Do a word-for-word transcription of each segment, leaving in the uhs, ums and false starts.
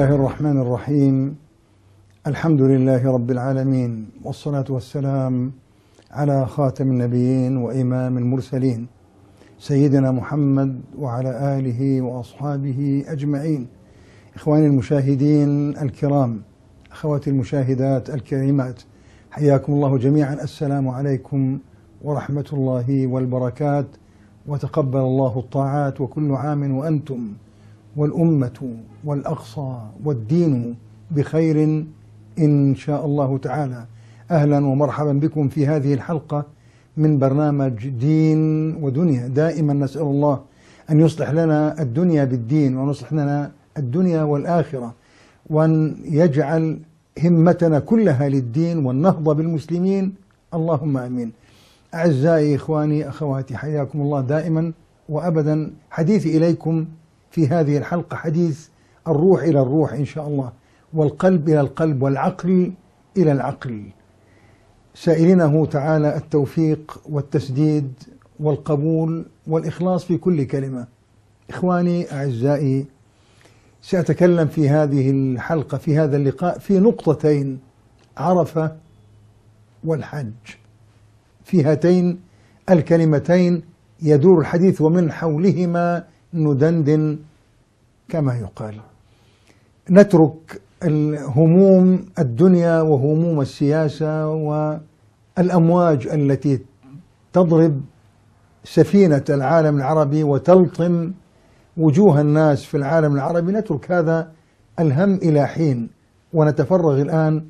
الله الرحمن الرحيم. الحمد لله رب العالمين، والصلاة والسلام على خاتم النبيين وإمام المرسلين سيدنا محمد وعلى آله وأصحابه أجمعين. إخواني المشاهدين الكرام، أخواتي المشاهدات الكريمات، حياكم الله جميعا. السلام عليكم ورحمة الله والبركات، وتقبل الله الطاعات، وكل عام وأنتم والأمة والأقصى والدين بخير إن شاء الله تعالى. أهلا ومرحبا بكم في هذه الحلقة من برنامج دين ودنيا. دائما نسأل الله أن يصلح لنا الدنيا بالدين، ونصلح لنا الدنيا والآخرة، وأن يجعل همتنا كلها للدين والنهضة بالمسلمين، اللهم آمين. أعزائي إخواني أخواتي، حياكم الله دائما وأبدا. حديثي إليكم في هذه الحلقة حديث الروح إلى الروح إن شاء الله، والقلب إلى القلب، والعقل إلى العقل، سائلينه تعالى التوفيق والتسديد والقبول والإخلاص في كل كلمة. إخواني أعزائي، سأتكلم في هذه الحلقة في هذا اللقاء في نقطتين: عرفة والحج. في هاتين الكلمتين يدور الحديث، ومن حولهما ندندن كما يقال. نترك هموم الدنيا وهموم السياسة والأمواج التي تضرب سفينة العالم العربي وتلطم وجوه الناس في العالم العربي، نترك هذا الهم إلى حين، ونتفرغ الآن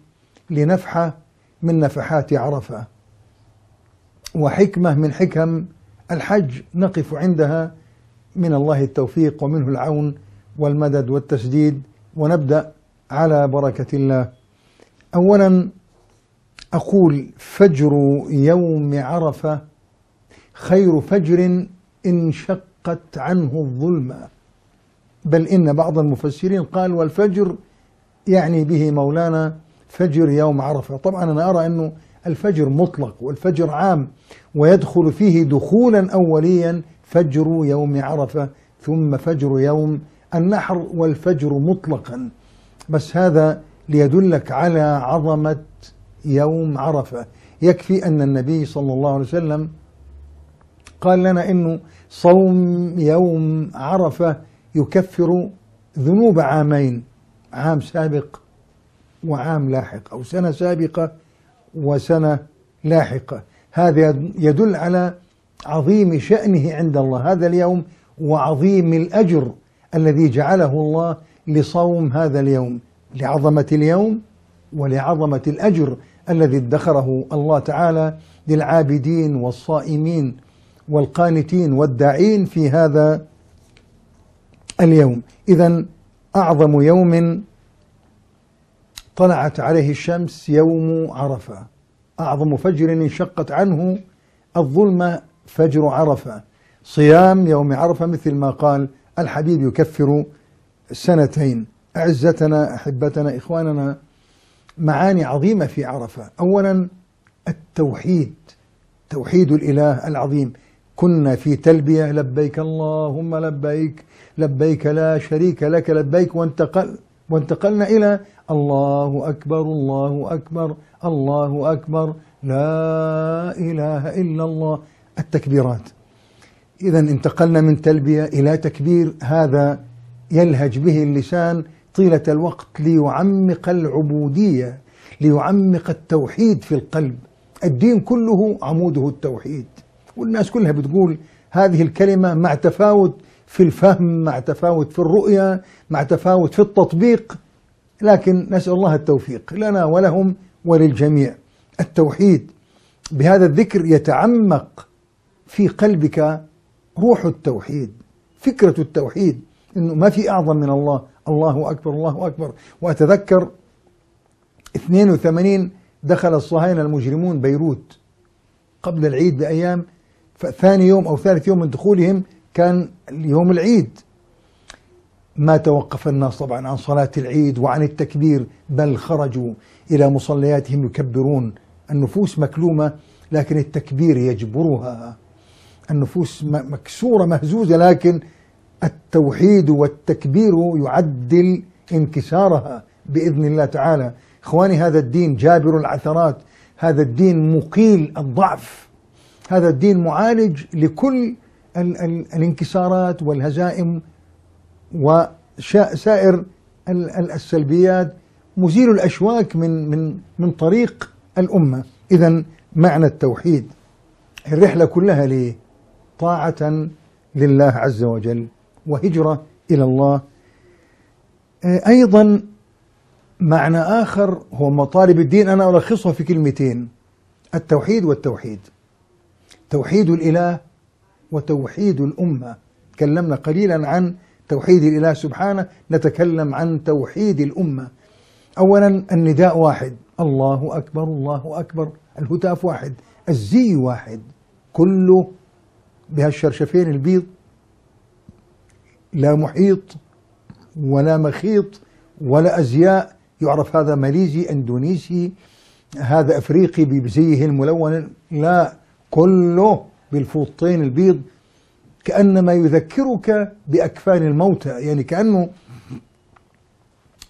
لنفحة من نفحات عرفة، وحكمة من حكم الحج نقف عندها، من الله التوفيق ومنه العون والمدد والتسديد، ونبدأ على بركة الله. أولا أقول: فجر يوم عرفة خير فجر إن شقت عنه الظلمة. بل إن بعض المفسرين قال: والفجر، يعني به مولانا فجر يوم عرفة. طبعا أنا أرى أنه الفجر مطلق والفجر عام، ويدخل فيه دخولا أوليا فجر يوم عرفة، ثم فجر يوم النحر، والفجر مطلقا. بس هذا ليدلك على عظمة يوم عرفة. يكفي أن النبي صلى الله عليه وسلم قال لنا إنه صوم يوم عرفة يكفر ذنوب عامين: عام سابق وعام لاحق، أو سنة سابقة وسنة لاحقة. هذا يدل على عظيم شأنه عند الله هذا اليوم، وعظيم الأجر الذي جعله الله لصوم هذا اليوم، لعظمة اليوم ولعظمة الأجر الذي ادخره الله تعالى للعابدين والصائمين والقانتين والداعين في هذا اليوم. إذن أعظم يوم طلعت عليه الشمس يوم عرفة، أعظم فجر انشقت عنه الظلمة فجر عرفة. صيام يوم عرفة مثل ما قال الحبيب يكفر سنتين. أعزتنا أحبتنا إخواننا، معاني عظيمة في عرفة. أولا التوحيد، توحيد الإله العظيم. كنا في تلبية: لبيك اللهم لبيك، لبيك لا شريك لك لبيك، وانتقل وانتقلنا إلى الله أكبر الله أكبر الله أكبر لا إله إلا الله، التكبيرات. إذا انتقلنا من تلبية إلى تكبير، هذا يلهج به اللسان طيلة الوقت ليعمق العبودية، ليعمق التوحيد في القلب. الدين كله عموده التوحيد، والناس كلها بتقول هذه الكلمة مع تفاوت في الفهم، مع تفاوت في الرؤية، مع تفاوت في التطبيق، لكن نسأل الله التوفيق لنا ولهم وللجميع. التوحيد بهذا الذكر يتعمق في قلبك روح التوحيد، فكرة التوحيد، إنه ما في أعظم من الله. الله أكبر الله أكبر. وأتذكر اثنين وثمانين دخل الصهاينة المجرمون بيروت قبل العيد بأيام، فثاني يوم أو ثالث يوم من دخولهم كان يوم العيد. ما توقف الناس طبعا عن صلاة العيد وعن التكبير، بل خرجوا إلى مصلياتهم يكبرون. النفوس مكلومة لكن التكبير يجبرها، النفوس مكسورة مهزوزة لكن التوحيد والتكبير يعدل انكسارها بإذن الله تعالى. إخواني، هذا الدين جابر العثرات، هذا الدين مقيل الضعف، هذا الدين معالج لكل ال ال الانكسارات والهزائم وسائر ال السلبيات، مزيل الأشواك من, من, من طريق الأمة. إذن معنى التوحيد الرحلة كلها ليه؟ طاعة لله عز وجل وهجرة إلى الله. أيضا معنى آخر هو مطالب الدين، أنا ألخصها في كلمتين: التوحيد والتوحيد، توحيد الإله وتوحيد الأمة. تكلمنا قليلا عن توحيد الإله سبحانه، نتكلم عن توحيد الأمة. أولا النداء واحد، الله أكبر الله أكبر، الهتاف واحد، الزي واحد، كله بهالشرشفين البيض، لا محيط ولا مخيط ولا أزياء، يعرف هذا ماليزي اندونيسي، هذا أفريقي بزيه الملون، لا، كله بالفوطين البيض، كأنما يذكرك بأكفان الموتى، يعني كأنه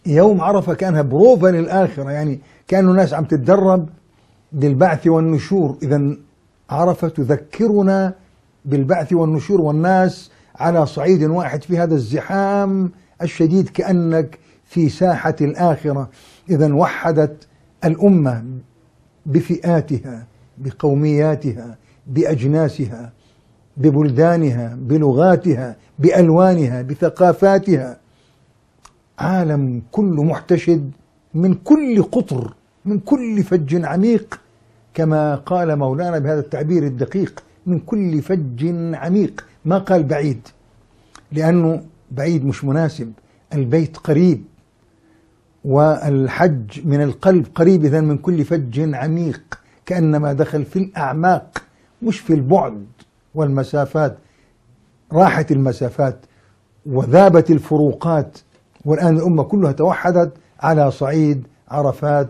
يوم عرفة كأنها بروفا للآخرة، يعني كأنه ناس عم تتدرب للبعث والنشور. إذا عرفة تذكرنا بالبعث والنشور، والناس على صعيد واحد في هذا الزحام الشديد، كأنك في ساحة الآخرة. إذا وحدت الأمة بفئاتها، بقومياتها، بأجناسها، ببلدانها، بلغاتها، بألوانها، بثقافاتها، عالم كله محتشد من كل قطر، من كل فج عميق، كما قال مولانا بهذا التعبير الدقيق، من كل فج عميق، ما قال بعيد، لأنه بعيد مش مناسب، البيت قريب والحج من القلب قريب. إذن من كل فج عميق، كأنما دخل في الأعماق مش في البعد والمسافات، راحت المسافات وذابت الفروقات، والآن الأمة كلها توحدت على صعيد عرفات.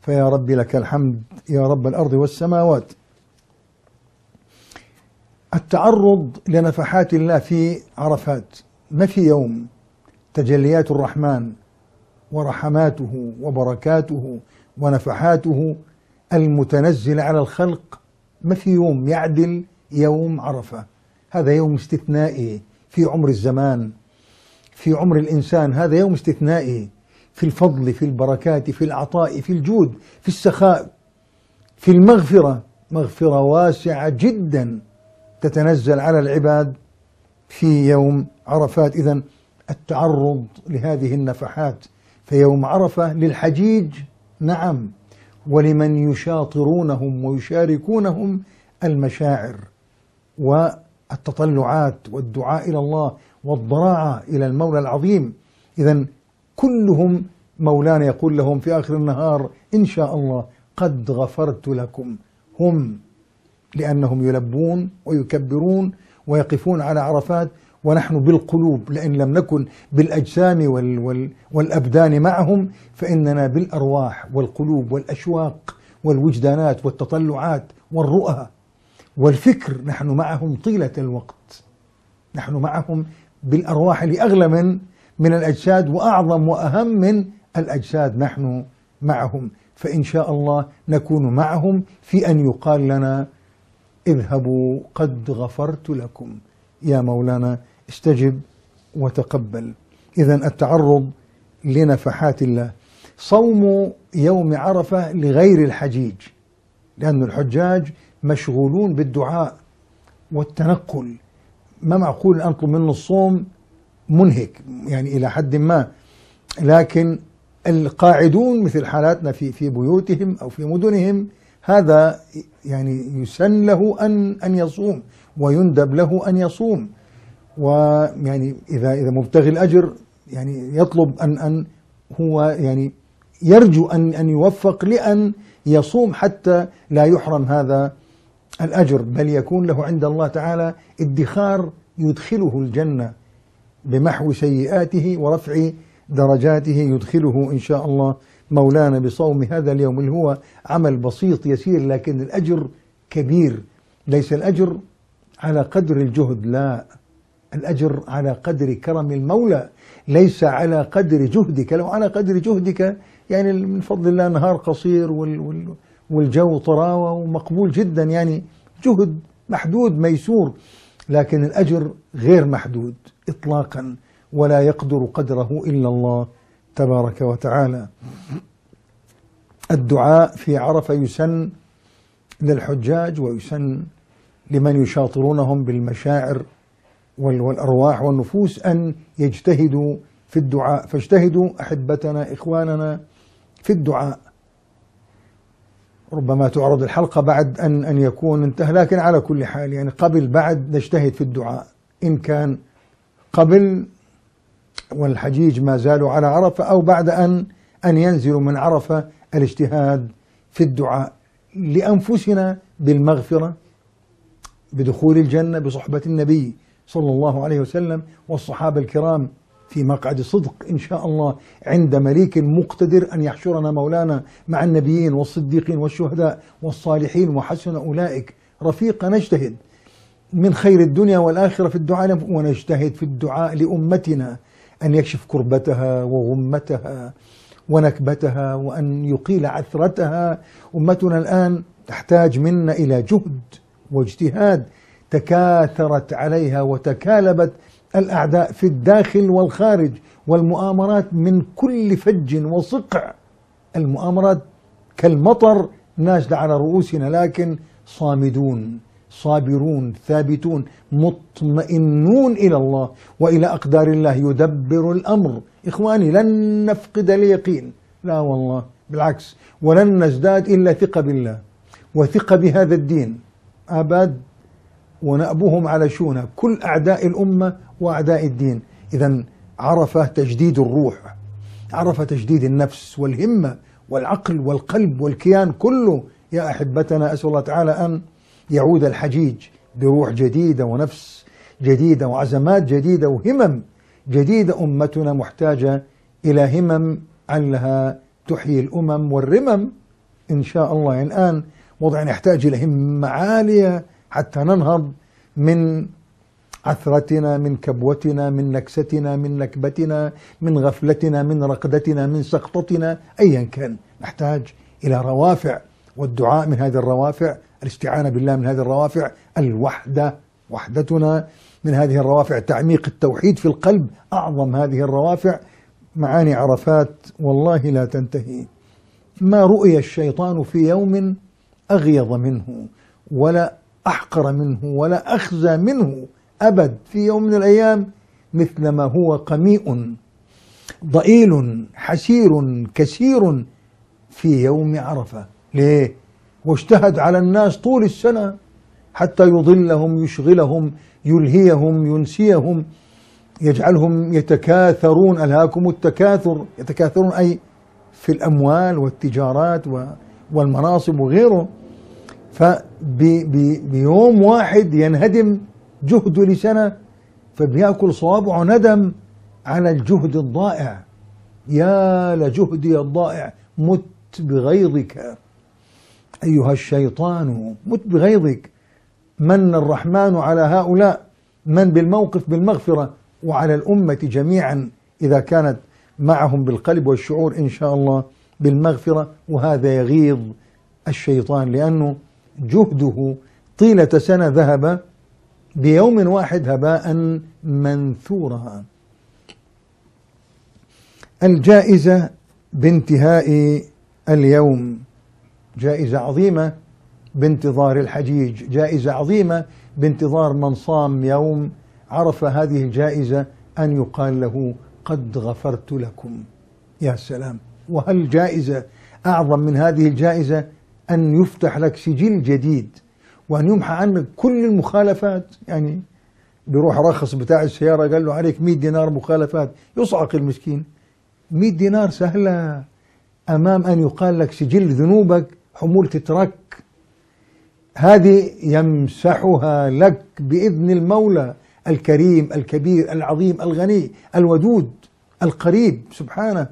فيا ربي لك الحمد يا رب الأرض والسماوات. التعرض لنفحات الله في عرفات، ما في يوم تجليات الرحمن ورحماته وبركاته ونفحاته المتنزلة على الخلق، ما في يوم يعدل يوم عرفة. هذا يوم استثنائي في عمر الزمان، في عمر الإنسان، هذا يوم استثنائي في الفضل، في البركات، في العطاء، في الجود، في السخاء، في المغفرة، مغفرة واسعة جدا تتنزل على العباد في يوم عرفات. إذن التعرض لهذه النفحات، فيوم عرفة للحجيج نعم، ولمن يشاطرونهم ويشاركونهم المشاعر والتطلعات والدعاء إلى الله والضراعة إلى المولى العظيم. إذن كلهم مولانا يقول لهم في آخر النهار إن شاء الله قد غفرت لكم، هم لأنهم يلبون ويكبرون ويقفون على عرفات، ونحن بالقلوب، لأن لم نكن بالأجسام وال وال والأبدان معهم، فإننا بالأرواح والقلوب والأشواق والوجدانات والتطلعات والرؤى والفكر، نحن معهم طيلة الوقت، نحن معهم بالأرواح اللي أغلى من من الأجساد وأعظم وأهم من الأجساد، نحن معهم. فإن شاء الله نكون معهم في أن يقال لنا اذهبوا قد غفرت لكم، يا مولانا استجب وتقبل. إذن التعرض لنفحات الله. صوم يوم عرفة لغير الحجيج، لأن الحجاج مشغولون بالدعاء والتنقل، ما معقول أنطلب منه الصوم، منهك يعني إلى حد ما. لكن القاعدون مثل حالاتنا في في بيوتهم أو في مدنهم، هذا يعني يسن له أن أن يصوم ويندب له أن يصوم، ويعني إذا إذا مبتغي الأجر يعني يطلب أن أن هو يعني يرجو أن أن يوفق لأن يصوم حتى لا يحرم هذا الأجر، بل يكون له عند الله تعالى ادخار يدخله الجنة بمحو سيئاته ورفع درجاته، يدخله إن شاء الله مولانا بصوم هذا اليوم، اللي هو عمل بسيط يسير لكن الأجر كبير. ليس الأجر على قدر الجهد، لا، الأجر على قدر كرم المولى ليس على قدر جهدك. لو على قدر جهدك يعني من فضل الله نهار قصير والجو طراوة ومقبول جدا، يعني جهد محدود ميسور، لكن الأجر غير محدود إطلاقا، ولا يقدر قدره إلا الله تبارك وتعالى. الدعاء في عرفة يسن للحجاج ويسن لمن يشاطرونهم بالمشاعر والأرواح والنفوس أن يجتهدوا في الدعاء، فاجتهدوا أحبتنا إخواننا في الدعاء. ربما تعرض الحلقة بعد أن أن يكون انتهى، لكن على كل حال يعني قبل بعد نجتهد في الدعاء إن كان قبل والحجيج ما زالوا على عرفة أو بعد أن أن ينزلوا من عرفة، الاجتهاد في الدعاء لأنفسنا بالمغفرة، بدخول الجنة بصحبة النبي صلى الله عليه وسلم والصحابة الكرام في مقعد صدق إن شاء الله عند مليك مقتدر، أن يحشرنا مولانا مع النبيين والصديقين والشهداء والصالحين وحسن أولئك رفيقا. نجتهد من خير الدنيا والآخرة في الدعاء، ونجتهد في الدعاء لأمتنا أن يكشف كربتها وغمتها ونكبتها وأن يقيل عثرتها. أمتنا الآن تحتاج منا إلى جهد واجتهاد، تكاثرت عليها وتكالبت الأعداء في الداخل والخارج والمؤامرات من كل فج وصقع، المؤامرات كالمطر نازلة على رؤوسنا، لكن صامدون صابرون ثابتون مطمئنون إلى الله وإلى أقدار الله، يدبر الأمر. إخواني لن نفقد اليقين، لا والله بالعكس، ولن نزداد إلا ثقة بالله وثقة بهذا الدين أبد، ونأبهم على شونا كل أعداء الأمة وأعداء الدين. إذا عرفة تجديد الروح، عرفة تجديد النفس والهمة والعقل والقلب والكيان كله. يا أحبتنا أسأل الله تعالى أن يعود الحجيج بروح جديدة ونفس جديدة وعزمات جديدة وهمم جديدة. أمتنا محتاجة إلى همم علها تحيي الأمم والرمم إن شاء الله. الآن وضع نحتاج إلى همة عالية حتى ننهض من عثرتنا، من كبوتنا، من نكستنا، من نكبتنا، من غفلتنا، من رقدتنا، من سقطتنا، أيا كان. نحتاج إلى روافع، والدعاء من هذه الروافع، الاستعانة بالله من هذه الروافع، الوحدة وحدتنا من هذه الروافع، تعميق التوحيد في القلب أعظم هذه الروافع. معاني عرفات والله لا تنتهي. ما رؤي الشيطان في يوم أغيظ منه ولا أحقر منه ولا أخزى منه أبد في يوم من الأيام مثل ما هو قميء ضئيل حسير كسير في يوم عرفة. ليه؟ واجتهد على الناس طول السنة حتى يضلهم يشغلهم يلهيهم ينسيهم يجعلهم يتكاثرون. ألهاكم التكاثر، يتكاثرون أي في الأموال والتجارات والمناصب وغيره. فبيوم واحد ينهدم جهده لسنة، فبيأكل صوابعه ندم على الجهد الضائع. يا لجهدي الضائع مت بغيظك أيها الشيطان، مت بغيظك. من الرحمن على هؤلاء، من بالموقف بالمغفرة وعلى الأمة جميعا إذا كانت معهم بالقلب والشعور إن شاء الله بالمغفرة. وهذا يغيظ الشيطان لأنه جهده طيلة سنة ذهب بيوم واحد هباء منثورا. الجائزة بانتهاء اليوم، جائزة عظيمة بانتظار الحجيج، جائزة عظيمة بانتظار من صام يوم عرفة. هذه الجائزة أن يقال له قد غفرت لكم. يا سلام، وهل جائزة أعظم من هذه الجائزة؟ أن يفتح لك سجل جديد وأن يمحى عنك كل المخالفات. يعني بيروح رخص بتاع السيارة قال له عليك مئة دينار مخالفات، يصعق المسكين. مئة دينار سهلة أمام أن يقال لك سجل ذنوبك حمول تترك، هذه يمسحها لك بإذن المولى الكريم الكبير العظيم الغني الودود القريب سبحانه،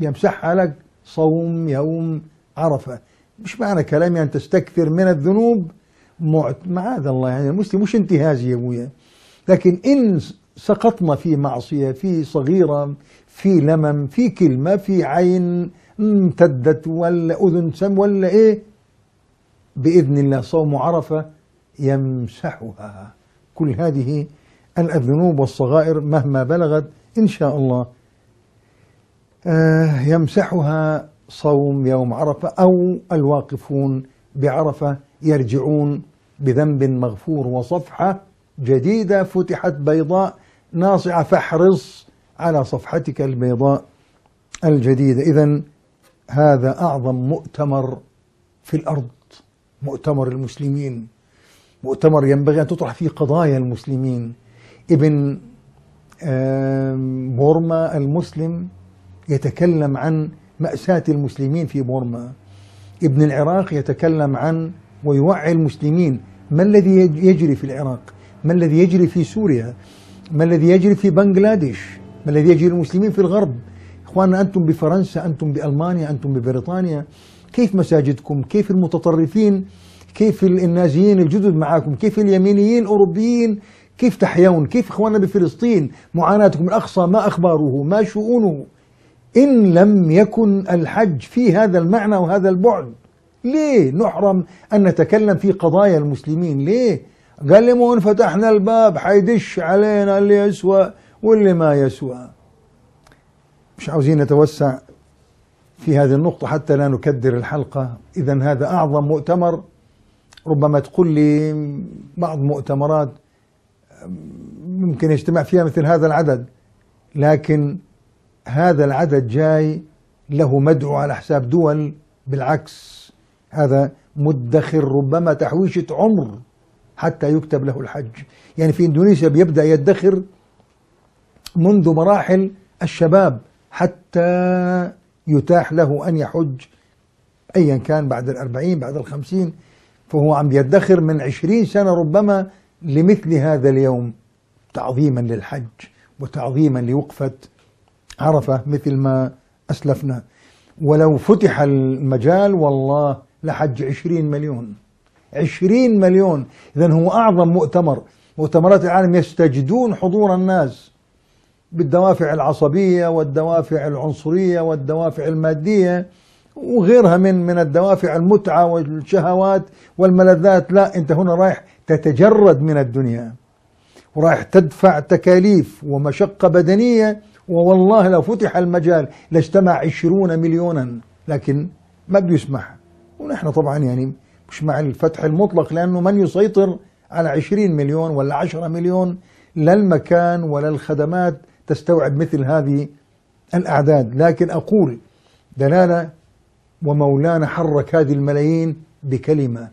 يمسحها لك صوم يوم عرفة. مش معنى كلامي أن تستكثر من الذنوب معاذ الله، يعني المسلم مش انتهازي يا أبويا، لكن إن سقطنا في معصية، في صغيرة، في لمم، في كلمة، في عين امتدت ولا أذن سم ولا إيه، بإذن الله صوم عرفة يمسحها كل هذه الذنوب والصغائر مهما بلغت إن شاء الله. آه يمسحها صوم يوم عرفة، أو الواقفون بعرفة يرجعون بذنب مغفور وصفحة جديدة فتحت بيضاء ناصعة، فاحرص على صفحتك البيضاء الجديدة. إذن هذا أعظم مؤتمر في الأرض، مؤتمر المسلمين، مؤتمر ينبغي أن تطرح فيه قضايا المسلمين. ابن بورما المسلم يتكلم عن مأساة المسلمين في بورما، ابن العراق يتكلم عن ويوعي المسلمين ما الذي يجري في العراق، ما الذي يجري في سوريا، ما الذي يجري في بنغلاديش، ما الذي يجري المسلمين في الغرب. إخواننا أنتم بفرنسا، أنتم بألمانيا، أنتم ببريطانيا، كيف مساجدكم، كيف المتطرفين، كيف النازيين الجدد معاكم، كيف اليمينيين الأوروبيين، كيف تحيون، كيف إخواننا بفلسطين، معاناتكم الأقصى ما أخباره، ما شؤونه. إن لم يكن الحج في هذا المعنى وهذا البعد، ليه نحرم أن نتكلم في قضايا المسلمين؟ ليه؟ قال لي مو إن فتحنا الباب حيدش علينا اللي يسوى واللي ما يسوى. مش عاوزين نتوسع في هذه النقطة حتى لا نكدر الحلقة. إذن هذا أعظم مؤتمر. ربما تقول لي بعض مؤتمرات ممكن يجتمع فيها مثل هذا العدد، لكن هذا العدد جاي له مدعو على حساب دول، بالعكس هذا مدخر ربما تحويشة عمر حتى يكتب له الحج. يعني في إندونيسيا بيبدأ يدخر منذ مراحل الشباب حتى يتاح له أن يحج أيا كان، بعد الأربعين بعد الخمسين، فهو عم يدخر من عشرين سنة ربما لمثل هذا اليوم، تعظيما للحج وتعظيما لوقفة عرفة مثل ما أسلفنا. ولو فتح المجال والله لحج عشرين مليون، عشرين مليون. إذن هو أعظم مؤتمر. مؤتمرات العالم يستجدون حضور الناس بالدوافع العصبية والدوافع العنصرية والدوافع المادية وغيرها من من الدوافع، المتعة والشهوات والملذات. لا، أنت هنا رايح تتجرد من الدنيا ورايح تدفع تكاليف ومشقة بدنية، ووالله لو فتح المجال لاجتمع عشرون مليونا، لكن ما بيسمح. ونحن طبعا يعني مش مع الفتح المطلق، لأنه من يسيطر على عشرين مليون ولا عشرة مليون؟ لا المكان ولا الخدمات تستوعب مثل هذه الأعداد. لكن أقول دلالة، ومولانا حرك هذه الملايين بكلمة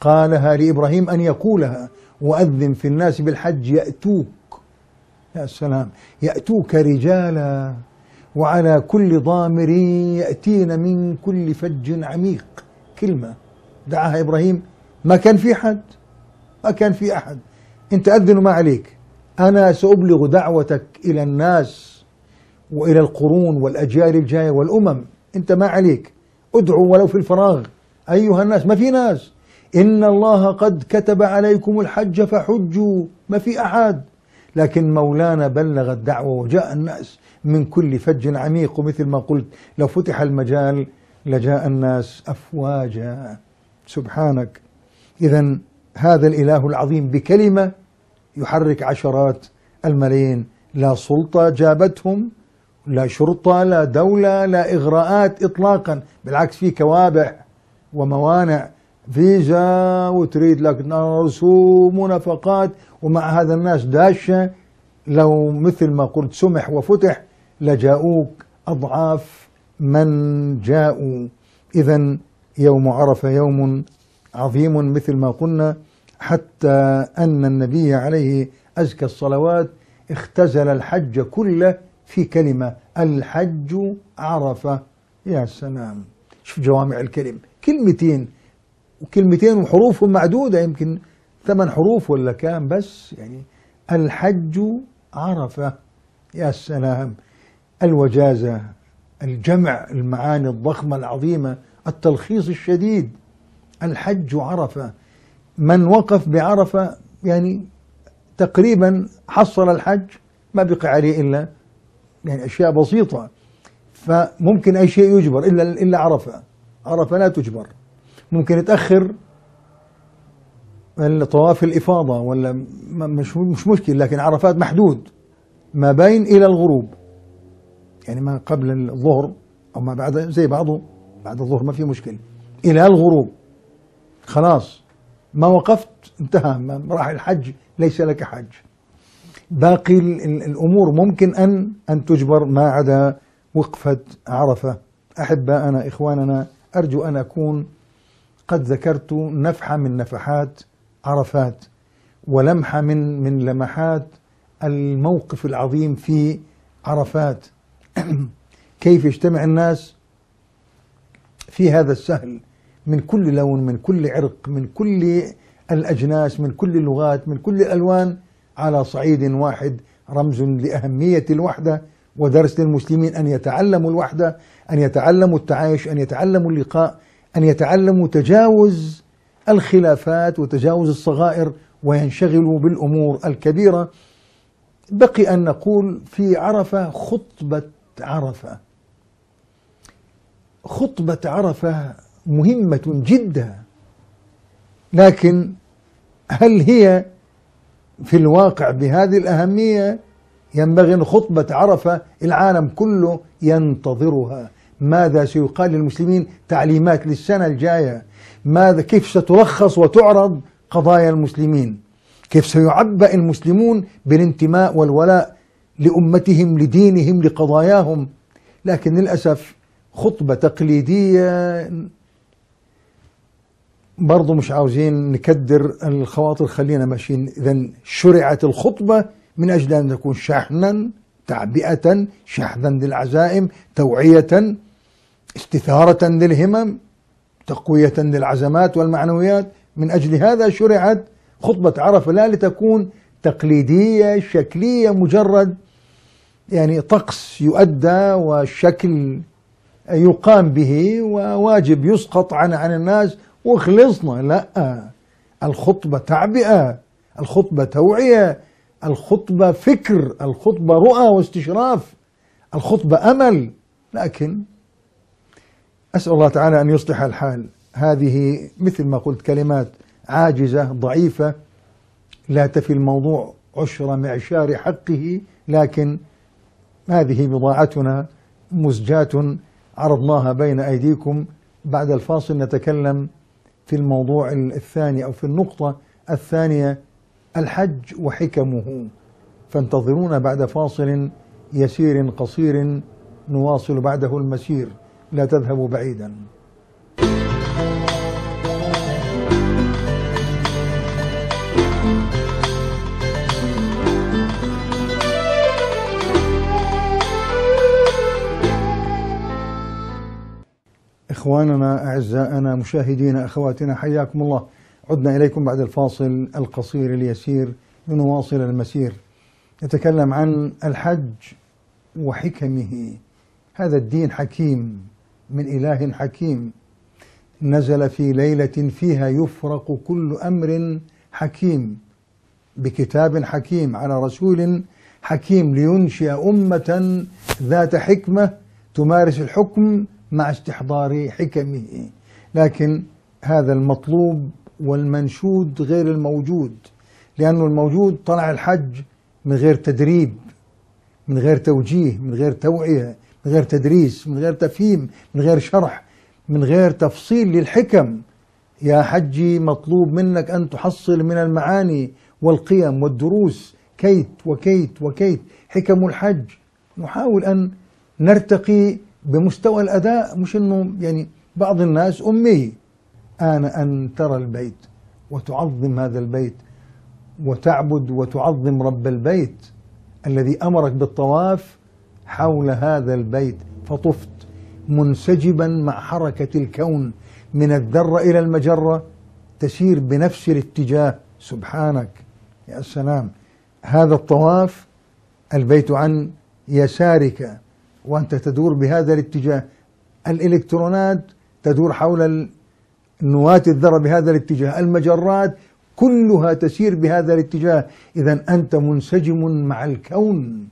قالها لإبراهيم أن يقولها: وأذن في الناس بالحج يأتوك، يا سلام، يأتوك رجالا وعلى كل ضامر يأتين من كل فج عميق. كلمة دعاها إبراهيم، ما كان في حد، ما كان في أحد. أنت أذن ما عليك، أنا سأبلغ دعوتك إلى الناس وإلى القرون والأجيال الجاية والأمم. أنت ما عليك، ادعو ولو في الفراغ أيها الناس. ما في ناس، إن الله قد كتب عليكم الحج فحجوا، ما في أحد. لكن مولانا بلغ الدعوة وجاء الناس من كل فج عميق، ومثل ما قلت لو فتح المجال لجاء الناس أفواجا. سبحانك. إذن هذا الإله العظيم بكلمة يحرك عشرات الملايين. لا سلطة جابتهم، لا شرطة، لا دولة، لا إغراءات إطلاقا، بالعكس في كوابع وموانع، فيزا وتريد لك رسوم ونفقات، ومع هذا الناس داشة. لو مثل ما قلت سمح وفتح لجاؤوك أضعاف من جاءوا. إذن يوم عرفة يوم عظيم مثل ما قلنا، حتى أن النبي عليه أزكى الصلوات اختزل الحج كله في كلمة: الحج عرفة. يا سلام، شوف جوامع الكلم، كلمتين وكلمتين وحروفهم معدودة، يمكن ثمان حروف ولا كام بس، يعني الحج عرفة. يا سلام، الوجازة، الجمع، المعاني الضخمة العظيمة، التلخيص الشديد. الحج عرفة، من وقف بعرفة يعني تقريبا حصل الحج، ما بقي عليه إلا يعني أشياء بسيطة، فممكن أي شيء يجبر إلا إلا عرفة، عرفة لا تجبر. ممكن يتأخر طواف الإفاضة ولا مش مش مشكل، لكن عرفات محدود ما بين إلى الغروب، يعني ما قبل الظهر أو ما بعد، زي بعضه بعد الظهر ما في مشكلة، إلى الغروب خلاص ما وقفت انتهى، ما راح الحج ليس لك حج. باقي الأمور ممكن أن أن تجبر ما عدا وقفة عرفة. أحبائنا إخواننا، أرجو أن أكون قد ذكرت نفحة من نفحات عرفات ولمحة من من لمحات الموقف العظيم في عرفات، كيف يجتمع الناس في هذا السهل من كل لون، من كل عرق، من كل الأجناس، من كل اللغات، من كل الألوان، على صعيد واحد، رمز لأهمية الوحدة ودرس للمسلمين أن يتعلموا الوحدة، أن يتعلموا التعايش، أن يتعلموا اللقاء، أن يتعلموا تجاوز الخلافات وتجاوز الصغائر وينشغلوا بالأمور الكبيرة. بقي أن نقول في عرفة خطبة عرفة. خطبة عرفة مهمة جدا، لكن هل هي في الواقع بهذه الأهمية؟ ينبغي أن خطبة عرفة العالم كله ينتظرها. ماذا سيقال للمسلمين؟ تعليمات للسنة الجاية، ماذا كيف ستلخص وتعرض قضايا المسلمين، كيف سيعبأ المسلمون بالانتماء والولاء لأمتهم، لدينهم، لقضاياهم. لكن للأسف خطبة تقليدية، برضو مش عاوزين نكدر الخواطر، خلينا ماشيين. إذن شرعت الخطبة من أجل أن تكون شحنا، تعبئة، شحذا للعزائم، توعية، استثارة للهمم، تقوية للعزمات والمعنويات. من أجل هذا شرعت خطبة عرفة، لا لتكون تقليدية شكلية، مجرد يعني طقس يؤدى وشكل يقام به وواجب يسقط عن عن الناس وخلصنا. لا، الخطبة تعبئة، الخطبة توعية، الخطبة فكر، الخطبة رؤى واستشراف، الخطبة أمل. لكن أسأل الله تعالى أن يصلح الحال. هذه مثل ما قلت كلمات عاجزة ضعيفة، لا تفي الموضوع عشر معشار حقه، لكن هذه بضاعتنا، مزجات عرضناها بين أيديكم. بعد الفاصل نتكلم في الموضوع الثاني أو في النقطة الثانية، الحج وحكمه، فانتظرونا بعد فاصل يسير قصير نواصل بعده المسير، لا تذهبوا بعيدا. إخواننا، أعزائنا، مشاهدينا، أخواتنا، حياكم الله. عدنا إليكم بعد الفاصل القصير اليسير لنواصل المسير. نتكلم عن الحج وحكمه. هذا الدين حكيم من إله حكيم، نزل في ليلة فيها يفرق كل أمر حكيم، بكتاب حكيم على رسول حكيم، لينشئ أمة ذات حكمة تمارس الحكم مع استحضار حكمه. لكن هذا المطلوب والمنشود غير الموجود، لأنه الموجود طلع الحج من غير تدريب، من غير توجيه، من غير توعية، من غير تدريس، من غير تفهيم، من غير شرح، من غير تفصيل للحكم. يا حجي مطلوب منك أن تحصل من المعاني والقيم والدروس كيت وكيت وكيت. حكم الحج نحاول أن نرتقي بمستوى الأداء، مش أنه يعني بعض الناس أمي. آن أن ترى البيت وتعظم هذا البيت وتعبد وتعظم رب البيت الذي أمرك بالطواف حول هذا البيت، فطفت منسجبا مع حركة الكون، من الذرة إلى المجرة تسير بنفس الاتجاه. سبحانك يا سلام، هذا الطواف، البيت عن يسارك وأنت تدور بهذا الاتجاه، الإلكترونات تدور حول نواة الذرة بهذا الاتجاه، المجرات كلها تسير بهذا الاتجاه. إذا أنت منسجم مع الكون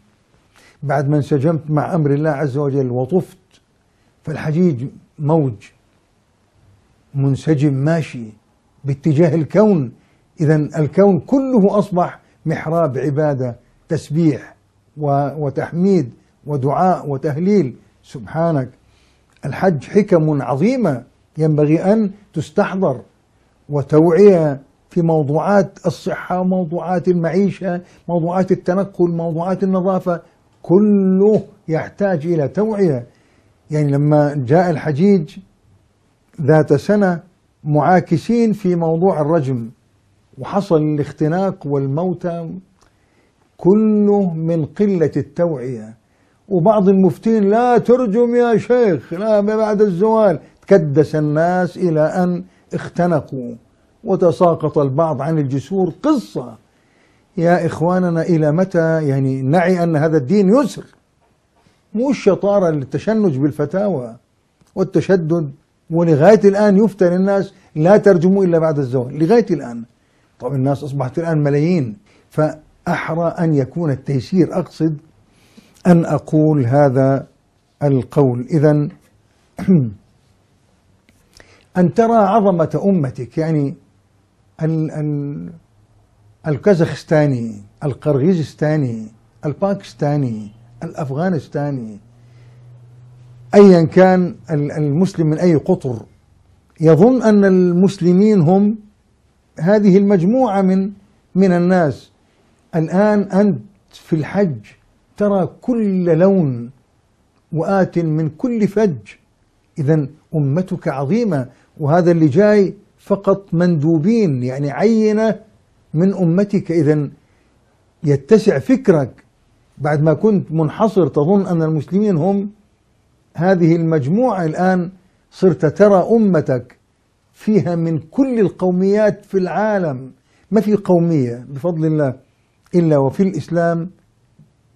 بعد ما انسجمت مع أمر الله عز وجل وطفت، فالحجيج موج منسجم ماشي باتجاه الكون. إذا الكون كله أصبح محراب عبادة، تسبيح وتحميد ودعاء وتهليل سبحانك. الحج حكم عظيمة ينبغي أن تستحضر، وتوعية في موضوعات الصحة، موضوعات المعيشة، موضوعات التنقل، موضوعات النظافة، كله يحتاج إلى توعية. يعني لما جاء الحجيج ذات سنة معاكسين في موضوع الرجم وحصل الاختناق والموتى، كله من قلة التوعية. وبعض المفتين لا ترجم يا شيخ، لا بعد الزوال. تكدس الناس إلى أن اختنقوا وتساقط البعض عن الجسور. قصة يا إخواننا، إلى متى يعني نعي أن هذا الدين يسر، مش شطارة للتشنج بالفتاوى والتشدد. ولغاية الآن يفتن الناس لا ترجموا إلا بعد الزوال، لغاية الآن. طب الناس أصبحت الآن ملايين، فأحرى أن يكون التيسير. أقصد أن أقول هذا القول. إذن أن ترى عظمة أمتك. يعني ال ال الكازاخستاني، القرغيزستاني، الباكستاني، الأفغانستاني، أيا كان المسلم من أي قطر، يظن أن المسلمين هم هذه المجموعة من من الناس. الآن أنت في الحج ترى كل لون وآت من كل فج. إذا أمتك عظيمة، وهذا اللي جاي فقط مندوبين، يعني عينة من أمتك. إذا يتسع فكرك. بعد ما كنت منحصر تظن أن المسلمين هم هذه المجموعة، الآن صرت ترى أمتك فيها من كل القوميات في العالم. ما في قومية بفضل الله إلا وفي الإسلام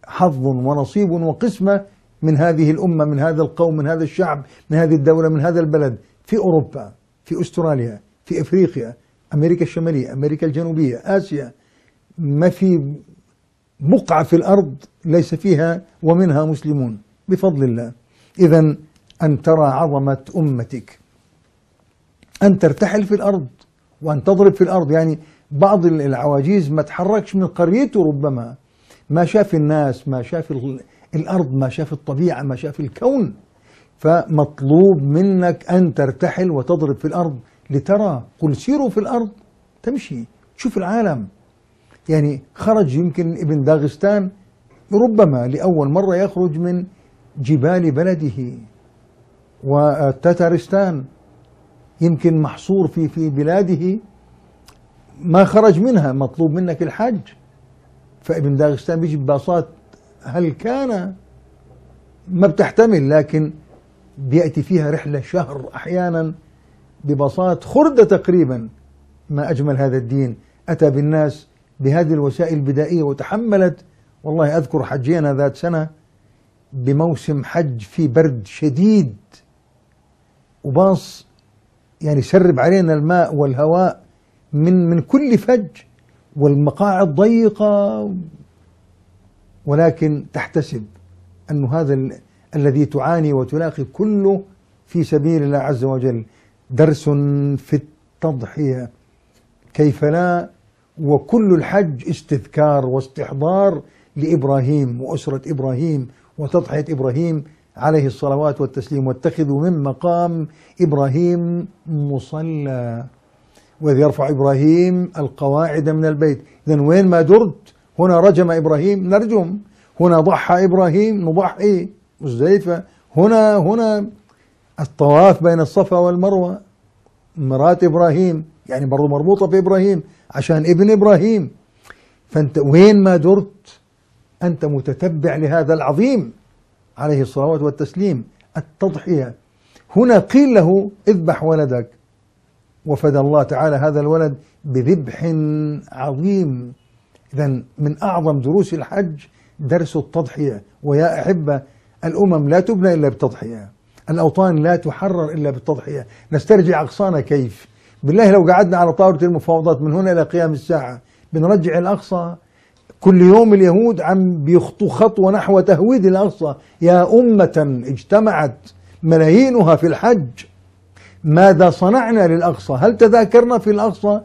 حظ ونصيب وقسمة من هذه الأمة، من هذا القوم، من هذا الشعب، من هذه الدولة، من هذا البلد. في أوروبا، في أستراليا، في أفريقيا، أمريكا الشمالية، أمريكا الجنوبية، آسيا، ما في بقعة في الأرض ليس فيها ومنها مسلمون بفضل الله. إذا أن ترى عظمة أمتك، أن ترتحل في الأرض وأن تضرب في الأرض. يعني بعض العواجيز ما تحركش من قريته، ربما ما شاف الناس، ما شاف الأرض، ما شاف الطبيعة، ما شاف الكون. فمطلوب منك أن ترتحل وتضرب في الأرض لترى. قل سيروا في الأرض، تمشي تشوف العالم. يعني خرج يمكن ابن داغستان ربما لأول مرة يخرج من جبال بلده، وتتارستان يمكن محصور في في بلاده ما خرج منها. مطلوب منك الحج. فابن داغستان بيجي بباصات هل كان ما بتحتمل، لكن بيأتي فيها رحلة شهر أحيانا بباصات خردة تقريبا. ما أجمل هذا الدين، أتى بالناس بهذه الوسائل البدائية وتحملت. والله أذكر حجينا ذات سنة بموسم حج في برد شديد، وباص يعني سرب علينا الماء والهواء من من كل فج، والمقاعد ضيقة. ولكن تحتسب أن هذا ال... الذي تعاني وتلاقي كله في سبيل الله عز وجل. درس في التضحية كيف لا. وكل الحج استذكار واستحضار لإبراهيم وأسرة إبراهيم وتضحية إبراهيم عليه الصلوات والتسليم. واتخذوا من مقام إبراهيم مصلى، وإذ يرفع إبراهيم القواعد من البيت. إذن وين ما درت، هنا رجم إبراهيم نرجم، هنا ضحى إبراهيم نضحي مزدلفة، هنا هنا الطواف بين الصفا والمروة. مرات إبراهيم يعني برضو مربوطة بإبراهيم عشان ابن إبراهيم. فأنت وين ما درت أنت متتبع لهذا العظيم عليه الصلاة والتسليم. التضحية. هنا قيل له اذبح ولدك، وفدى الله تعالى هذا الولد بذبح عظيم. إذن من أعظم دروس الحج درس التضحية. ويا أحبة، الأمم لا تبنى إلا بالتضحية، الأوطان لا تحرر إلا بالتضحية. نسترجع أغصاننا كيف؟ بالله لو قعدنا على طاولة المفاوضات من هنا إلى قيام الساعة بنرجع الأقصى. كل يوم اليهود عم بيخطوا خطوة نحو تهويد الأقصى. يا أمة اجتمعت ملايينها في الحج، ماذا صنعنا للأقصى؟ هل تذاكرنا في الأقصى؟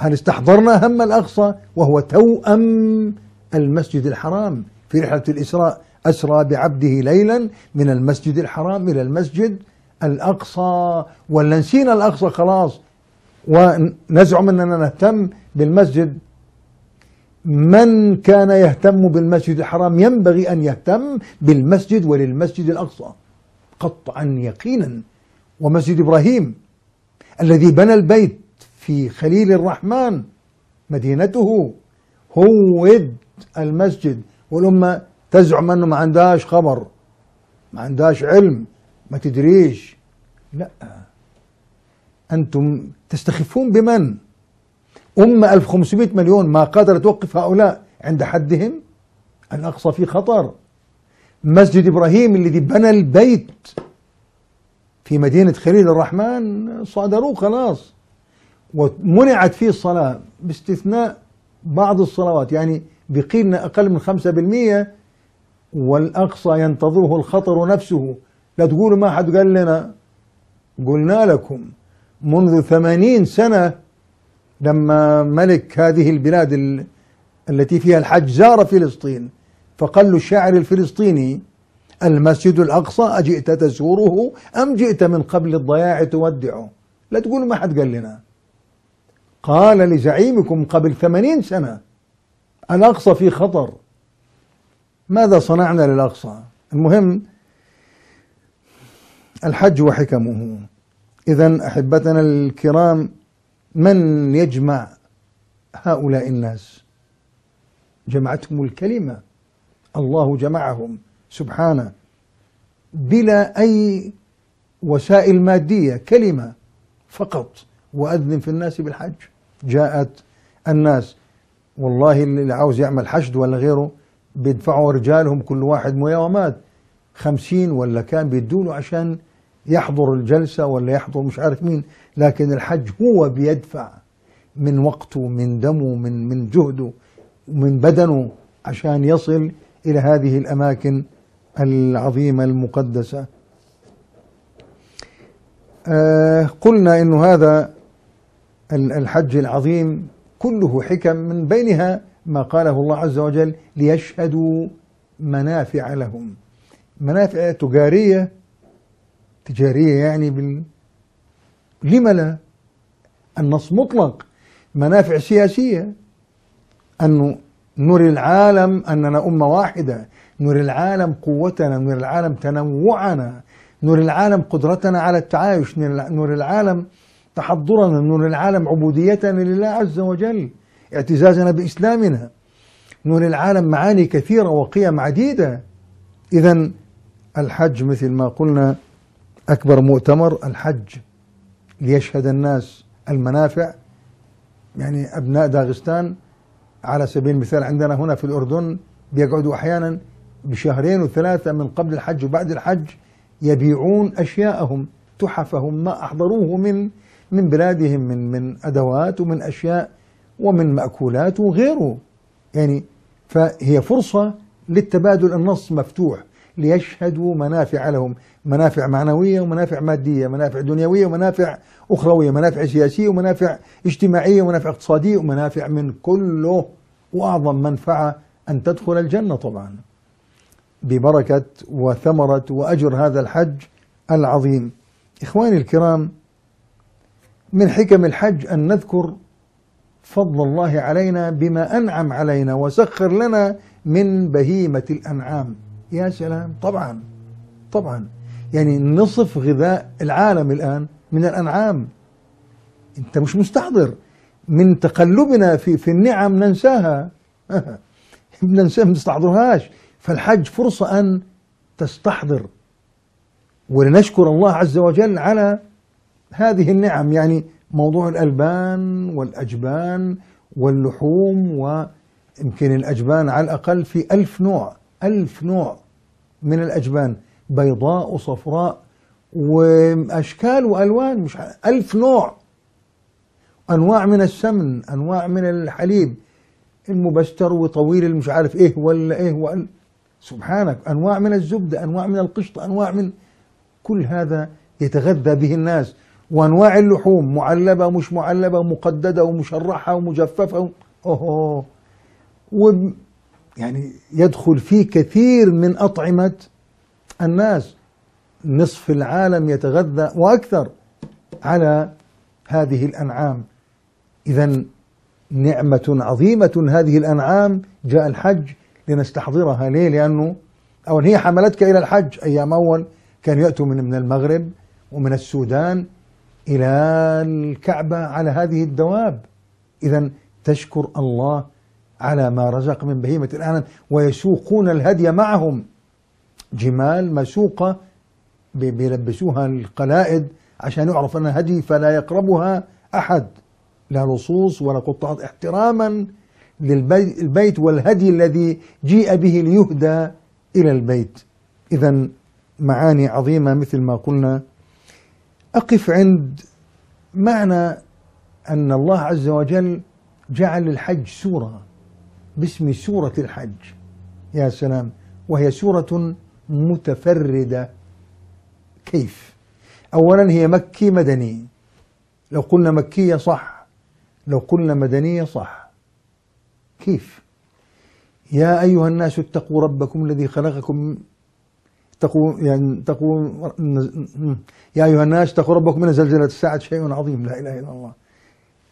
هل استحضرنا هم الأقصى وهو توأم المسجد الحرام؟ في رحلة الإسراء أسرى بعبده ليلا من المسجد الحرام إلى المسجد الأقصى، ولا نسينا الأقصى خلاص ونزعم أننا نهتم بالمسجد؟ من كان يهتم بالمسجد الحرام ينبغي أن يهتم بالمسجد وللمسجد الأقصى قطعا يقينا. ومسجد إبراهيم الذي بنى البيت في خليل الرحمن مدينته هود المسجد، والأمة تزعم أنه ما عندهاش خبر، ما عندهاش علم، ما تدريش. لا، أنتم تستخفون بمن؟ أمة ألف وخمسمئة مليون ما قدرت توقف هؤلاء عند حدهم. الأقصى في خطر. مسجد إبراهيم الذي بنى البيت في مدينة خليل الرحمن صادروه خلاص، ومنعت فيه الصلاة باستثناء بعض الصلوات، يعني بقينا أقل من خمسة بالمئة. والأقصى ينتظره الخطر نفسه. لا تقولوا ما حد قال لنا. قلنا لكم منذ ثمانين سنة لما ملك هذه البلاد التي فيها الحج زار فلسطين، فقال له الشاعر الفلسطيني: المسجد الأقصى أجئت تزوره أم جئت من قبل الضياع تودعه؟ لا تقولوا ما حد قال لنا. قال لزعيمكم قبل ثمانين سنة: الأقصى في خطر. ماذا صنعنا للأقصى؟ المهم الحج وحكمه. إذن أحبتنا الكرام، من يجمع هؤلاء الناس؟ جمعتهم الكلمة، الله جمعهم سبحانه بلا أي وسائل مادية، كلمة فقط: وأذن في الناس بالحج. جاءت الناس، والله اللي عاوز يعمل حشد ولا غيره بيدفعوا رجالهم كل واحد مياومات خمسين ولا كان بيدوله عشان يحضر الجلسة ولا يحضر مش عارف مين، لكن الحج هو بيدفع من وقته، من دمه، من من جهده، ومن بدنه عشان يصل إلى هذه الأماكن العظيمة المقدسة. آه قلنا إنه هذا الحج العظيم كله حكم، من بينها ما قاله الله عز وجل: ليشهدوا منافع لهم. منافع تجارية، تجارية يعني بال... لما لا؟ النص مطلق. منافع سياسية، أنه نري العالم أننا أمة واحدة، نري العالم قوتنا، نري العالم تنوعنا، نري العالم قدرتنا على التعايش، نري العالم تحضرنا، نري العالم عبوديتنا لله عز وجل، اعتزازنا بإسلامنا، نري العالم معاني كثيرة وقيم عديدة. إذن الحج مثل ما قلنا أكبر مؤتمر، الحج ليشهد الناس المنافع. يعني أبناء داغستان على سبيل المثال عندنا هنا في الأردن بيقعدوا أحيانا بشهرين وثلاثة من قبل الحج وبعد الحج يبيعون أشياءهم، تحفهم، ما أحضروه من من بلادهم من من أدوات ومن أشياء ومن مأكولات وغيره. يعني فهي فرصة للتبادل. النص مفتوح: ليشهدوا منافع لهم. منافع معنوية ومنافع مادية، منافع دنيوية ومنافع أخروية، منافع سياسية ومنافع اجتماعية ومنافع اقتصادية، ومنافع من كله. وأعظم منفعة أن تدخل الجنة طبعا ببركة وثمرة وأجر هذا الحج العظيم. إخواني الكرام، من حكم الحج أن نذكر فضل الله علينا بما أنعم علينا وسخر لنا من بهيمة الأنعام. يا سلام، طبعا طبعا، يعني نصف غذاء العالم الآن من الأنعام. أنت مش مستحضر من تقلبنا في في النعم، ننساها ننساها ما نستحضرهاش. فالحج فرصة أن تستحضر ولنشكر الله عز وجل على هذه النعم. يعني موضوع الألبان والأجبان واللحوم، ويمكن الأجبان على الأقل في ألف نوع، ألف نوع من الأجبان، بيضاء وصفراء وأشكال وألوان، مش ألف نوع. انواع من السمن، انواع من الحليب المبستر وطويل المش عارف ايه ولا ايه ولا سبحانك، انواع من الزبده، انواع من القشط، انواع من كل هذا يتغذى به الناس، وانواع اللحوم معلبه ومش معلبه ومقدده ومشرحه ومجففه، اوه و يعني يدخل فيه كثير من اطعمه الناس. نصف العالم يتغذى واكثر على هذه الانعام. اذا نعمه عظيمه هذه الانعام جاء الحج لنستحضرها. ليه؟ لانه اولا هي حملتك الى الحج، ايام اول كانوا ياتوا من من المغرب ومن السودان الى الكعبه على هذه الدواب. اذا تشكر الله على ما رزق من بهيمه الانعام، ويسوقون الهدي معهم، جمال مسوقه بيلبسوها القلائد عشان يعرف انها هدي فلا يقربها احد، لا لصوص ولا قطعات، احتراما للبيت والهدي الذي جيء به ليهدى الى البيت. اذا معاني عظيمه مثل ما قلنا. اقف عند معنى ان الله عز وجل جعل الحج سوره باسم سوره الحج. يا سلام، وهي سوره متفرده. كيف؟ اولا هي مكي مدني. لو قلنا مكيه صح، لو قلنا مدنيه صح. كيف؟ يا ايها الناس اتقوا ربكم الذي خلقكم، اتقوا يعني اتقوا يا ايها الناس اتقوا ربكم من زلزله الساعه شيء عظيم، لا اله الا الله.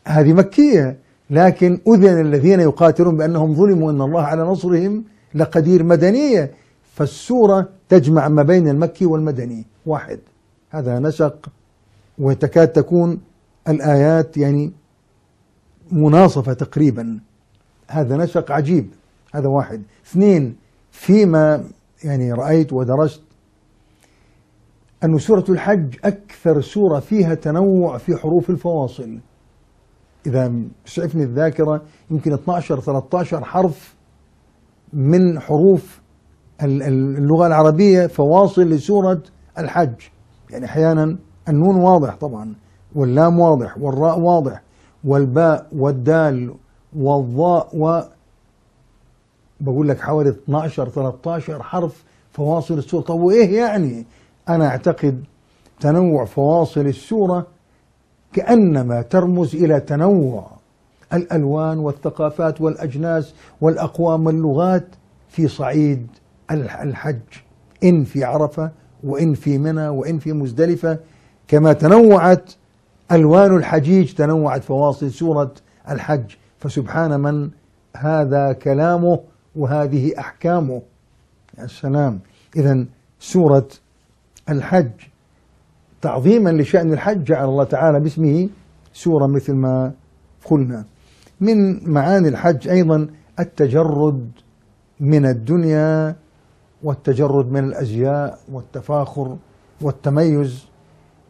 هذه مكيه، لكن اذن الذين يقاتلون بانهم ظلموا ان الله على نصرهم لقدير مدنيه، فالسوره تجمع ما بين المكي والمدني واحد. هذا نسق، وتكاد تكون الآيات يعني مناصفة تقريبا. هذا نسق عجيب، هذا واحد. اثنين، فيما يعني رأيت ودرست أن سورة الحج أكثر سورة فيها تنوع في حروف الفواصل. إذا سعفني الذاكرة يمكن اثني عشر ثلاثة عشر حرف من حروف اللغة العربية فواصل لسورة الحج. يعني أحيانا النون واضح طبعا، واللام واضح، والراء واضح، والباء والدال والضاء، و بقول لك حوالي اثني عشر ثلاثة عشر حرف فواصل السورة. طب وإيه يعني؟ أنا أعتقد تنوع فواصل السورة كأنما ترمز إلى تنوع الألوان والثقافات والأجناس والأقوام واللغات في صعيد الحج، إن في عرفة وإن في منى وإن في مزدلفة، كما تنوعت ألوان الحجيج تنوعت فواصل سورة الحج. فسبحان من هذا كلامه وهذه أحكامه. يا سلام. إذا سورة الحج تعظيما لشأن الحج جعل الله تعالى باسمه سورة مثل ما قلنا. من معاني الحج أيضا التجرد من الدنيا، والتجرد من الأزياء، والتفاخر والتميز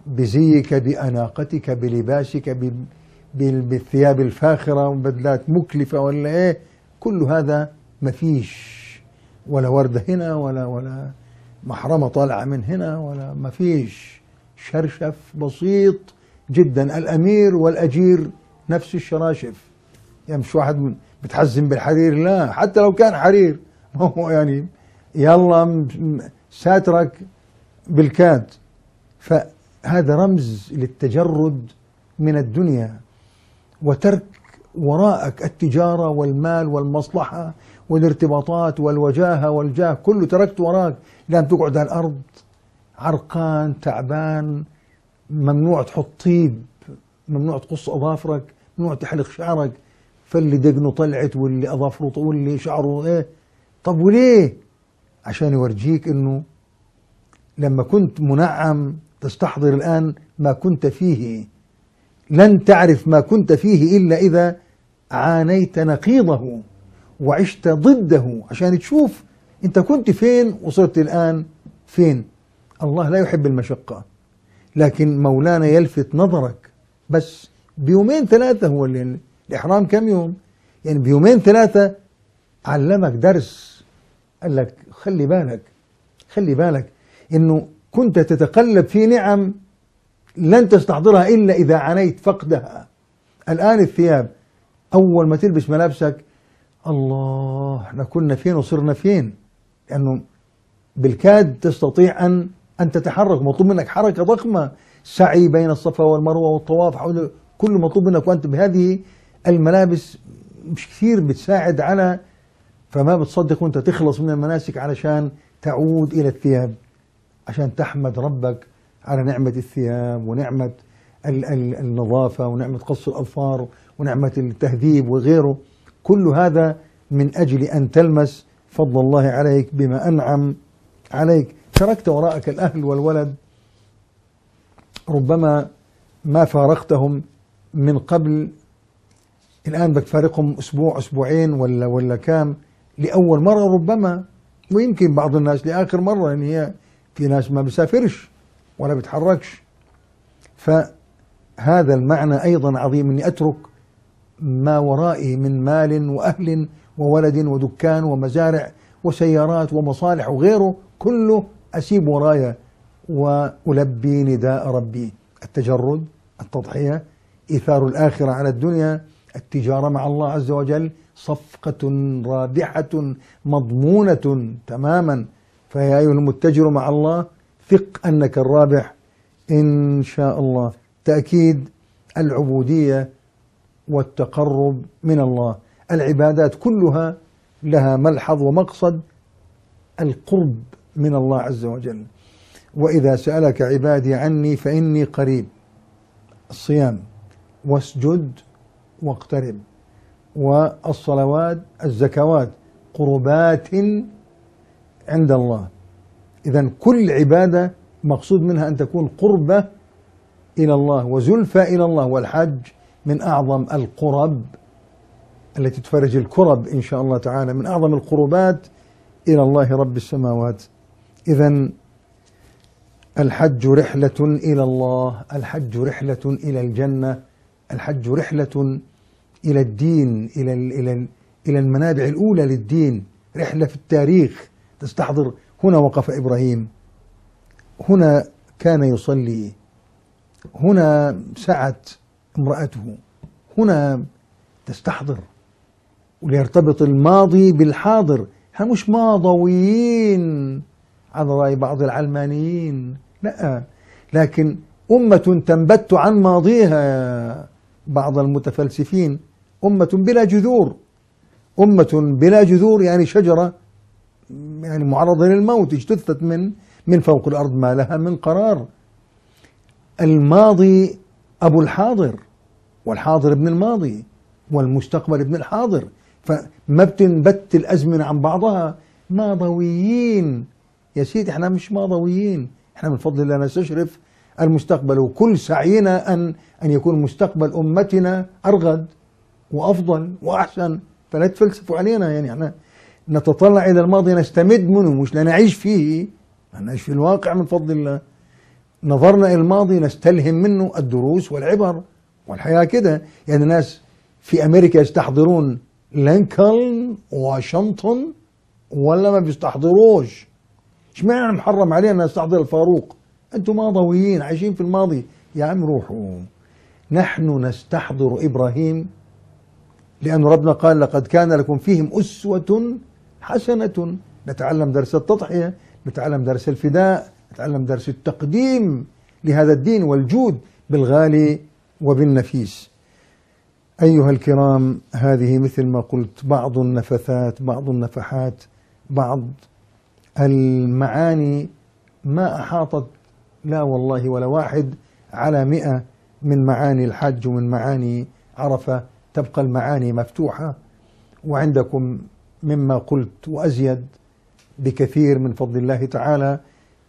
بزيك، بأناقتك، بلباسك، بالثياب الفاخرة وبدلات مكلفة ولا إيه، كل هذا مفيش، ولا وردة هنا ولا ولا محرمة طالعة من هنا ولا، مفيش. شرشف بسيط جدا، الأمير والأجير نفس الشراشف. يعني مش واحد بتحزن بالحرير، لا، حتى لو كان حرير ما هو يعني يلا ساترك بالكاد. فهذا رمز للتجرد من الدنيا، وترك وراءك التجارة والمال والمصلحة والارتباطات والوجاهة والجاه، كله تركت وراك، لأن تقعد على الأرض عرقان تعبان، ممنوع تحط طيب، ممنوع تقص أظافرك، ممنوع تحلق شعرك، فاللي دقنه طلعت واللي أظافره واللي شعره إيه. طب وليه؟ عشان يورجيك انه لما كنت منعم تستحضر الان ما كنت فيه. لن تعرف ما كنت فيه الا اذا عانيت نقيضه وعشت ضده، عشان تشوف انت كنت فين وصرت الان فين. الله لا يحب المشقه، لكن مولانا يلفت نظرك بس بيومين ثلاثه. هو اللي الاحرام كم يوم؟ يعني بيومين ثلاثه علمك درس، قال لك خلي بالك، خلي بالك انه كنت تتقلب في نعم لن تستحضرها الا اذا عانيت فقدها. الآن الثياب أول ما تلبس ملابسك، الله احنا كنا فين وصرنا فين، لأنه بالكاد تستطيع أن أن تتحرك، مطلوب منك حركة ضخمة، سعي بين الصفا والمروة والطواف حول، كل مطلوب منك وأنت بهذه الملابس مش كثير بتساعد على، فما بتصدق وأنت تخلص من المناسك علشان تعود إلى الثياب، عشان تحمد ربك على نعمة الثياب ونعمة النظافة ونعمة قص الأظفار ونعمة التهذيب وغيره، كل هذا من أجل أن تلمس فضل الله عليك بما أنعم عليك. تركت وراءك الأهل والولد، ربما ما فارقتهم من قبل، الآن بدك تفارقهم أسبوع أسبوعين ولا ولا كام، لأول مرة ربما، ويمكن بعض الناس لآخر مرة، يعني هي في ناس ما بسافرش ولا بتحركش. فهذا المعنى أيضا عظيم، أني أترك ما ورائي من مال وأهل وولد ودكان ومزارع وسيارات ومصالح وغيره، كله أسيب ورايا وألبي نداء ربي. التجرد، التضحية، إيثار الآخرة على الدنيا، التجارة مع الله عز وجل، صفقة رابحة مضمونة تماما، فيا أيها المتجر مع الله ثق أنك الرابح إن شاء الله. تأكيد العبودية والتقرب من الله، العبادات كلها لها ملحظ ومقصد، القرب من الله عز وجل. وإذا سألك عبادي عني فإني قريب، الصيام، واسجد واقترب، والصلوات، الزكوات، قربات عند الله. إذن كل عبادة مقصود منها أن تكون قربة إلى الله وزلفى إلى الله، والحج من أعظم القرب التي تفرج الكرب إن شاء الله تعالى، من أعظم القربات إلى الله رب السماوات. إذن الحج رحلة إلى الله، الحج رحلة إلى الجنة، الحج رحلة إلى الدين، إلى إلى إلى المنابع الأولى للدين، رحلة في التاريخ تستحضر. هنا وقف إبراهيم، هنا كان يصلي، هنا سعت امرأته، هنا تستحضر، وليرتبط الماضي بالحاضر. هم مش ماضويين على رأي بعض العلمانيين، لا، لكن أمة تنبت عن ماضيها، بعض المتفلسفين، أمة بلا جذور، أمة بلا جذور يعني شجرة يعني معرضة للموت، اجتثت من من فوق الأرض ما لها من قرار. الماضي أبو الحاضر، والحاضر ابن الماضي، والمستقبل ابن الحاضر، فما بتنبت الأزمنة عن بعضها. ماضويين يا سيدي، احنا مش ماضويين، احنا من فضل الله نستشرف المستقبل، وكل سعينا أن أن يكون مستقبل أمتنا أرغد وأفضل وأحسن، فلا تفلسفوا علينا. يعني احنا نتطلع إلى الماضي نستمد منه، مش لنعيش فيه، نعيش في الواقع من فضل الله. نظرنا إلى الماضي نستلهم منه الدروس والعبر والحياة كده. يعني الناس في أمريكا يستحضرون لينكولن واشنطن ولا ما بيستحضروش؟ اشمعنى محرم علينا نستحضر الفاروق؟ أنتم ماضويين عايشين في الماضي يا عم، روحوا. نحن نستحضر إبراهيم، لأن ربنا قال لقد كان لكم فيهم أسوة حسنة. نتعلم درس التضحية، نتعلم درس الفداء، نتعلم درس التقديم لهذا الدين والجود بالغالي وبالنفيس. أيها الكرام، هذه مثل ما قلت بعض النفثات، بعض النفحات، بعض المعاني ما أحاطت لا والله ولا واحد على مئة من معاني الحج ومن معاني عرفة. تبقى المعاني مفتوحة، وعندكم مما قلت وأزيد بكثير من فضل الله تعالى.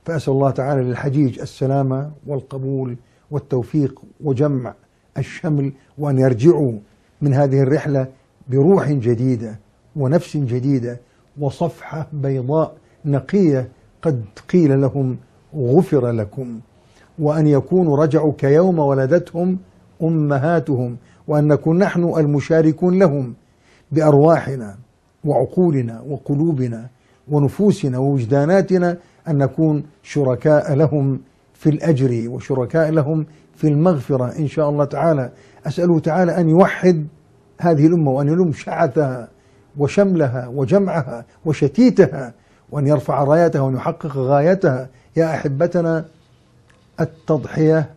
فأسأل الله تعالى للحجيج السلامة والقبول والتوفيق وجمع الشمل، وأن يرجعوا من هذه الرحلة بروح جديدة ونفس جديدة وصفحة بيضاء نقية قد قيل لهم غفر لكم، وأن يكونوا رجعوا كيوم ولدتهم أمهاتهم، وأن نكون نحن المشاركون لهم بأرواحنا وعقولنا وقلوبنا ونفوسنا ووجداناتنا، أن نكون شركاء لهم في الأجر وشركاء لهم في المغفرة إن شاء الله تعالى. أسأله تعالى أن يوحد هذه الأمة وأن يلم شعثها وشملها وجمعها وشتيتها، وأن يرفع رايتها وأن يحقق غايتها. يا أحبتنا، التضحية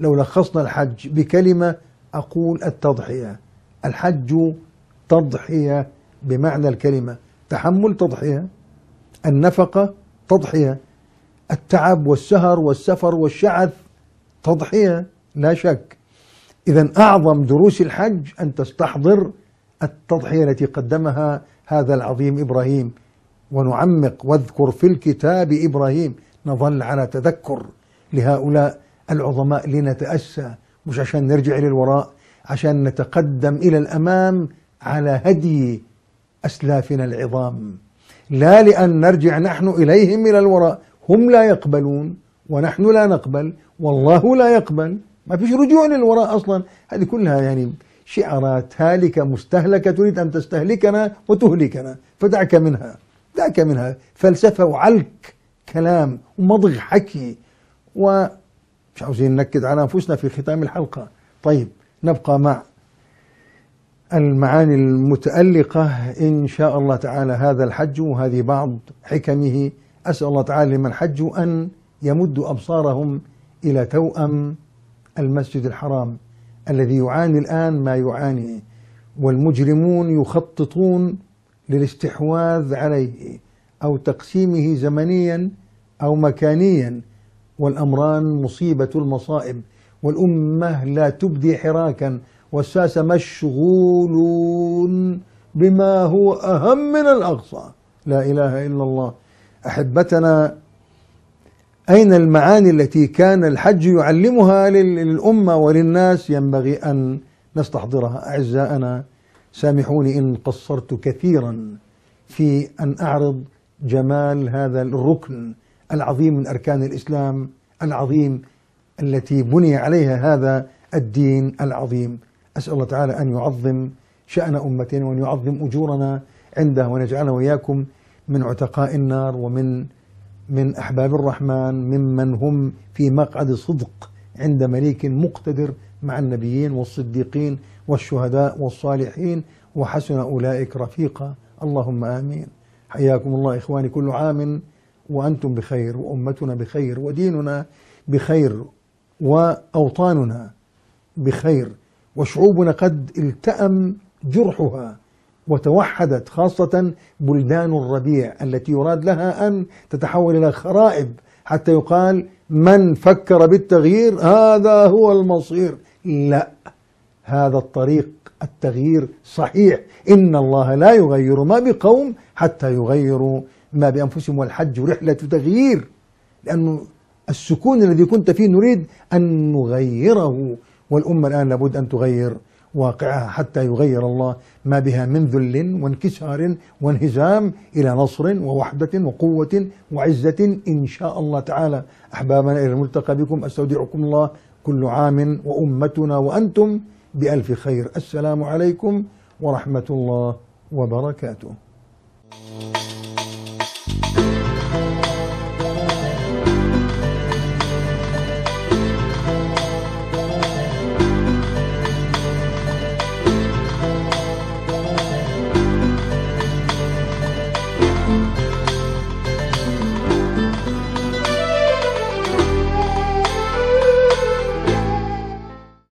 لو لخصنا الحج بكلمة أقول التضحية. الحج تضحية بمعنى الكلمة، تحمل تضحية، النفقة تضحية، التعب والسهر والسفر والشعث تضحية لا شك. إذا أعظم دروس الحج أن تستحضر التضحية التي قدمها هذا العظيم إبراهيم. ونعمق: واذكر في الكتاب إبراهيم. نظل على تذكر لهؤلاء العظماء لنتأسى، مش عشان نرجع للوراء، عشان نتقدم إلى الأمام على هدي أسلافنا العظام، لا لأن نرجع نحن إليهم إلى الوراء. هم لا يقبلون ونحن لا نقبل والله لا يقبل، ما فيش رجوع للوراء أصلا. هذه كلها يعني شعارات هالكة مستهلكة تريد أن تستهلكنا وتهلكنا، فدعك منها دعك منها. فلسفة وعلك كلام ومضغ حكي، ومش عاوزين ننكد على أنفسنا في ختام الحلقة. طيب، نبقى مع المعاني المتألقة إن شاء الله تعالى هذا الحج وهذه بعض حكمه. أسأل الله تعالى لمن حجوا أن يمدوا أبصارهم إلى توأم المسجد الحرام الذي يعاني الآن ما يعاني، والمجرمون يخططون للاستحواذ عليه أو تقسيمه زمنيا أو مكانيا، والأمران مصيبة المصائب. والأمة لا تبدي حراكا، والساسة مشغولون بما هو أهم من الأقصى. لا إله إلا الله. أحبتنا، أين المعاني التي كان الحج يعلمها للأمة وللناس؟ ينبغي أن نستحضرها. أعزائنا، سامحوني إن قصرت كثيرا في أن أعرض جمال هذا الركن العظيم من أركان الإسلام العظيم التي بني عليها هذا الدين العظيم. أسأل الله تعالى أن يعظم شأن أمتنا وأن يعظم أجورنا عنده، ونجعلنا وإياكم من عتقاء النار ومن من أحباب الرحمن، ممن هم في مقعد صدق عند مليك مقتدر مع النبيين والصديقين والشهداء والصالحين، وحسن أولئك رفيقا. اللهم آمين. حياكم الله إخواني، كل عام وأنتم بخير، وأمتنا بخير، وديننا بخير، وأوطاننا بخير، وشعوبنا قد التأم جرحها وتوحدت، خاصة بلدان الربيع التي يراد لها أن تتحول إلى خرائب حتى يقال من فكر بالتغيير هذا هو المصير. لا، هذا الطريق التغيير صحيح. إن الله لا يغير ما بقوم حتى يغيروا ما بأنفسهم. والحج رحلة تغيير، لأنه السكون الذي كنت فيه نريد أن نغيره، والأمة الآن لابد أن تغير واقعها حتى يغير الله ما بها من ذل وانكسار وانهزام إلى نصر ووحدة وقوة وعزة إن شاء الله تعالى. أحبابنا، إلى الملتقى بكم، أستودعكم الله، كل عام وأمتنا وأنتم بألف خير. السلام عليكم ورحمة الله وبركاته.